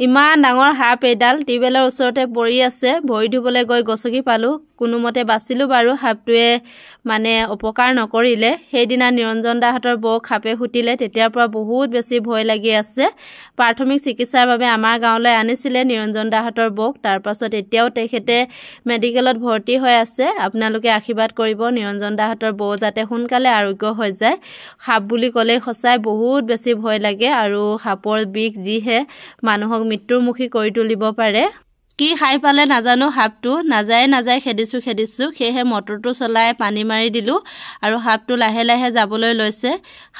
इमान डांगर half एडाल टिवेलर ओसरते पड़ी आसे भरि धुबले गई गसकी पालु कोनोमते बासिलु बारु हाफटुए माने उपकार नकरिले हेदिना निरंजन दा हातर बौ खापे हुटिले तेतियार पर बहुत बेसी भय लागि आसे प्राथमिक चिकित्सार भाबे आमार गांवले आनिसिले निरंजन दा हातर बौ तार पाছত एতিয়াও তেখেতে মেডিকেলত ভর্তি হৈ আছে আপোনালোকে আশীর্বাদ কৰিব নিৰঞ্জন দা হাতৰ বৌ যাতে সোনকালে আৰোগ্য হৈ যায় হাপ বুলি ক'লে খসাই বহুত বেছি ভয় লাগে আৰু হাপৰ বিক জিহে মানুহক মৃত্যুমুখী কৰি তুলিব পাৰে কি খাই পালে নাজানো হাপটো নাযায় খেদিছো সেহে মটৰটো চলাই পানী মাৰি দিলো আৰু হাপটো লাহে লাহে যাবলৈ লৈছে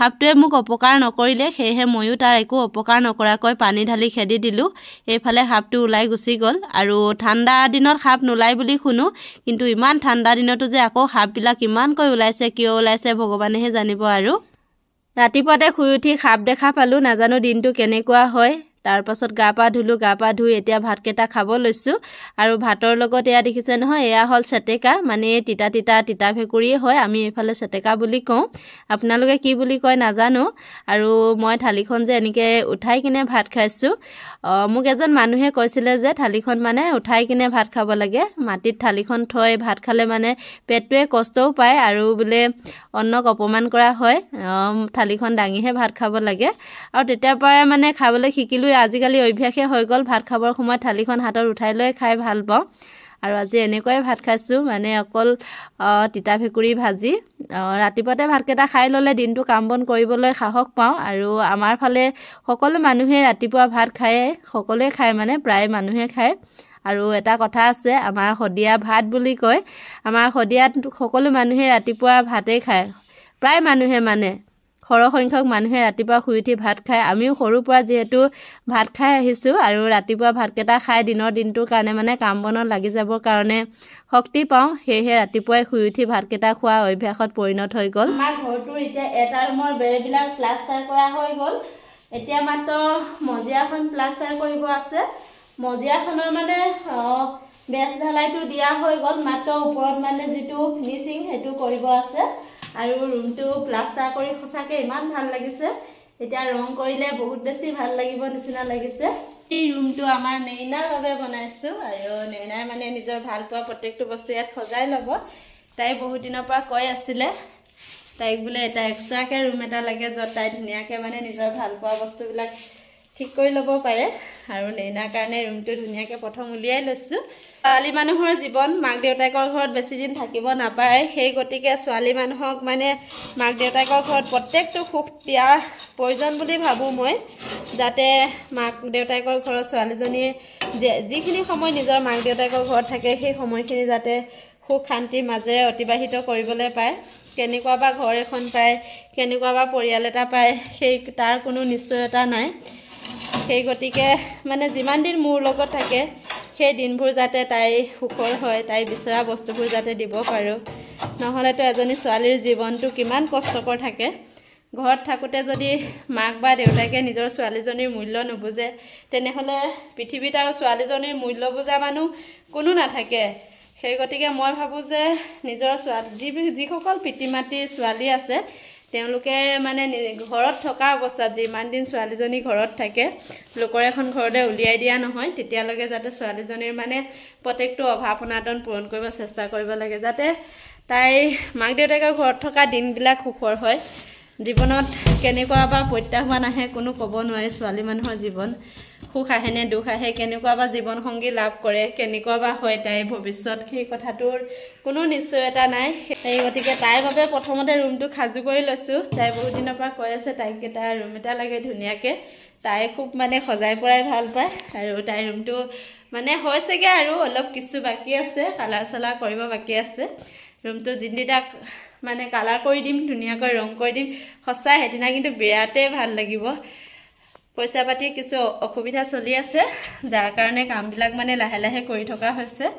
হাপটোৱে মোক অপকাৰ নকৰিলে সেহে ময়ো তাৰ একো অপকাৰ নকৰাকৈ পানী ঢালি খেদি দিলো এইফালে হাপটো উলাই গুছি গল আৰু ঠাণ্ডা দিনত হাপ নুলাই বুলি শুনো কিন্তু ইমান ঠাণ্ডা দিনতো যে আকৌ হাপবিলাক ইমানকৈ উলাইছে কিয় উলাইছে ভগৱানেহে জানিব আৰু ৰাতিপুৱাতে শুই উঠি হাপ দেখা পালো নাজানো দিনটো কেনেকুৱা হয় तार पाছত गा पा धुई एतिया भात केटा खाब लैसु आरो भातर लगत एया देखिसे नहय एया हल सेटेका माने तिता तिता तिता भेकुरी होय आमी एफाले सेटेका बुली कौ आपनालोके की बुली कय ना जानो आरो मय थालिखन जे एनिके उठाई किने भात खाइसु मुक एजन मानुहे कयसिले जे थालिखन माने उठाई किने भात खाब लागे माटित थालिखन थय भात खाले माने पेटवे कष्टौ पाए आरो बुले अन्नक अपमान करा होय थालिखन डांगिहे भात खाब लागे आरो तेटा पाए माने खाबले खिकिलु আজিকালি অভ্যাসে হৈ গল ভাত খাবৰ সময় থালিখন হাতত উঠাই লৈ খাই ভাল পাওঁ আৰু আজি এনেকৈয়ে ভাত খাইছো মানে অকল তিতা ভেকুৰি ভাজি ৰাতিপুৱাতে ভাতকেটা খাই ললে দিনটো কাম বন কৰিবলৈ সাহস পাওঁ আৰু আমাৰ ফালে সকলো মানুহে ৰাতিপুৱা ভাত খায় সকলোৱে খায় মানে প্ৰায় মানুহে খায় আৰু এটা কথা আছে আমাৰ হদিয়া ভাত বুলি কয় আমাৰ হদিয়াত সকলো মানুহে ৰাতিপুৱা ভাতই খায় প্ৰায় মানুহে মানে खर संख्यक मानुहे रातिपा हुई उठी भात खाय आमिओ खरु पुरा जेहेतु भात खाय आहिसु आरो रातिपा भात केटा खाय दिनर दिनटुर कारणे माने काम बनर लागि जाबर कारणे शक्ति पाऊ हेहे रातिपुवाय हुई उठी भात केटा खुआ अभ्यासत परिणत হৈ গল আমাৰ ঘৰটোৰ এতিয়া এটা ৰুমৰ বেৰবিলাক প্লাষ্টাৰ কৰা হৈ গল এতিয়া মাত্ৰ মজিয়াখন প্লাষ্টাৰ কৰিব আছে মজিয়াখনৰ মানে বেছ ঢালাইটো দিয়া হৈ গল মাত্ৰ ওপৰত মানে যেটো ফিনিশিং হেতু কৰিব আছে आरो रूम तो प्लास्टार करी खसाके इमान ভাল लागिसे एटा रंग करिले बहुत बेसी ভাল লাগিব निसिना लागिसे এই রুমটো আমাৰ নেইনাৰ বাবে বনাইছো আৰু নেইনাই মানে নিজৰ ভাল পোৱা প্ৰত্যেকটো বস্তু ইয়াত খজাই লব তাই বহুত দিনৰ পৰা কৈ আছিলে তাইক বুলে এটা এক্সট্ৰাকে ৰুম এটা লাগে যত তাই ধুনিয়াকে মানে নিজৰ ভাল পোৱা বস্তুবিলাক ঠিক কৰি লব পাৰে আৰু নেইনাৰ কাৰণে ৰুমটো ধুনিয়াকে প্ৰথম উলিয়াই লৈছো आली मानुहर जीवन माक देउतायকৰ ঘৰত বেছি দিন থাকিব নাপায় সেই গতিকে ছোৱালী মানুহক মানে মাক দেউতায়কৰ ঘৰত প্ৰত্যেকটো সুখ দিয়া প্ৰয়োজন বুলি ভাবো মই যাতে মাক দেউতায়কৰ ঘৰত ছোৱালীজনী যিখিনি সময় নিজৰ মাক দেউতায়কৰ ঘৰত থাকে সেই সময়খিনি যাতে সুখ শান্তি মাজেৰে অতিবাহিত কৰিবলৈ পায় কেনেকুৱা বা ঘৰ এখন পায় কেনেকুৱা বা পৰিয়াল এটা পায় সেই তাৰ কোনো নিশ্চয়তা নাই সেই গতিকে মানে যিমান দিন মোৰ লগত থাকে সেই দিনবোৰ যাতে তাই সুখৰ হয় তাই বিচৰা বস্তুবোৰ যাতে দিব পাৰো নহলে তো এজনী ছোৱালীৰ জীৱনটো কিমান কষ্টকৰ থাকে ঘৰত থাকোতে যদি মাক বা দেউতাকে নিজৰ ছোৱালীজনীৰ মূল্য নুবুজে তেনেহলে পৃথিৱীত আৰু ছোৱালীজনীৰ মূল্য বুজা মানুহ কোনো নাথাকে সেই গতিকে মই ভাবো যে নিজৰ যিসকল পিতৃ-মাতৃৰ ছোৱালী আছে তেওঁলোকে মানে ঘৰত থকা অৱস্থাত যিমান দিন ছোৱালীজনী ঘৰত থাকে লোকৰ এখন ঘৰতে উলিয়াই দিয়া নহয় তেতিয়া লগে যাতে ছোৱালীজনীৰ মানে প্ৰত্যেকটো অভাৱ অনাটন পূৰণ কৰিব চেষ্টা কৰিব লাগে যাতে তাই মাক দেউতাকৰ ঘৰত থকা দিনবিলাক সুখৰ হয় জীৱনত কেনেকুৱা বা প্ৰত্যাহ্বান আহে কোনো ক'ব নোৱাৰে ছোৱালী মানুহৰ জীৱন সুখ আহেনে দুখ আহে কেনেকুৱা বা জীৱন সংগী লাভ কৰে কেনেকুৱা বা হয় তাই ভৱিষ্যত সেই কথাটোৰ কোনো নিশ্চয়তা নাই এই গতিকে তাইৰ বাবে প্ৰথমতে ৰুমটো খাজু কৰি লৈছো তাই বহুত দিনৰ পৰা কৈ আছে তাইক এটা ৰুম এটা লাগে ধুনিয়াকে তাই খুব মানে খজাই পৰাই ভাল পায় আৰু তাই ৰুমটো মানে হৈছেগে আৰু অলপ কিছু বাকি আছে কালাৰ চলা কৰিব বাকি আছে ৰুমটো জিন্দিদাক মানে কালাৰ কৰি দিম ধুনিয়াকৈ ৰং কৰি দিম সঁচা হেদিনা কিন্তু বিৰাতে ভাল লাগিব पैसा पाती किस असुविधा चलि आसे जार कारण काम बिलाक माने लाहे लाहे करि थका होइसे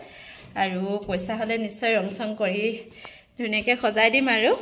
आरो पैसा हले निश्चय रंग संग करि धुनियाके सजाय दिम आरो